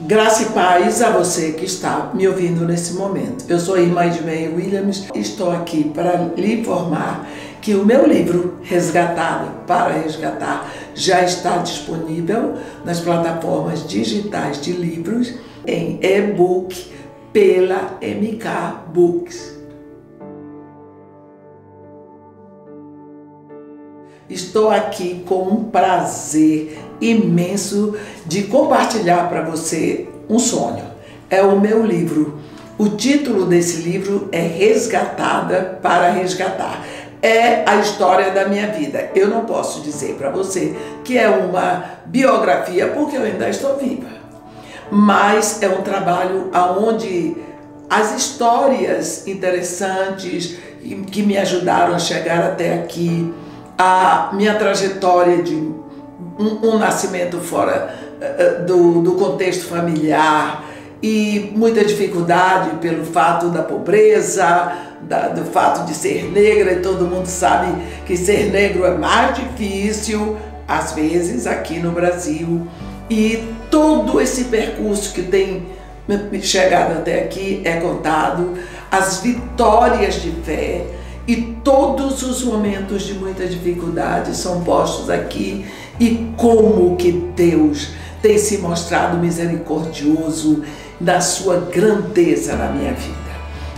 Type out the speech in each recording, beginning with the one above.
Graça e paz a você que está me ouvindo nesse momento. Eu sou a Irmã Edméia Williams e estou aqui para lhe informar que o meu livro Resgatada para Resgatar já está disponível nas plataformas digitais de livros em e-book pela MK Books. Estou aqui com um prazer imenso de compartilhar para você um sonho. É o meu livro. O título desse livro é Resgatada para Resgatar. É a história da minha vida. Eu não posso dizer para você que é uma biografia porque eu ainda estou viva. Mas é um trabalho onde as histórias interessantes que me ajudaram a chegar até aqui, a minha trajetória de um nascimento fora do contexto familiar e muita dificuldade pelo fato da pobreza, do fato de ser negra, e todo mundo sabe que ser negro é mais difícil, às vezes, aqui no Brasil. E todo esse percurso que tem chegado até aqui é contado, as vitórias de fé, e todos os momentos de muita dificuldade são postos aqui, e como que Deus tem se mostrado misericordioso na sua grandeza na minha vida.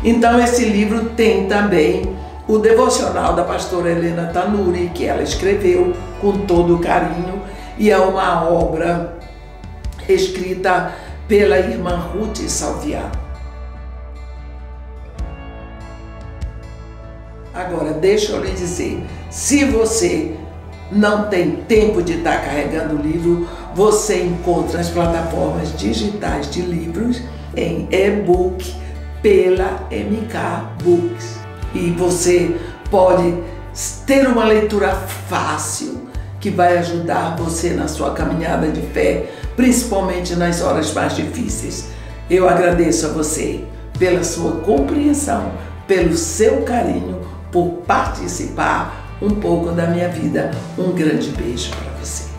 Então esse livro tem também o devocional da pastora Helena Tanuri, que ela escreveu com todo carinho, e é uma obra escrita pela irmã Ruth Salviato. Agora, deixa eu lhe dizer, se você não tem tempo de estar carregando o livro, você encontra nas plataformas digitais de livros em e-book pela MK Books. E você pode ter uma leitura fácil que vai ajudar você na sua caminhada de fé, principalmente nas horas mais difíceis. Eu agradeço a você pela sua compreensão, pelo seu carinho, por participar um pouco da minha vida. Um grande beijo para você.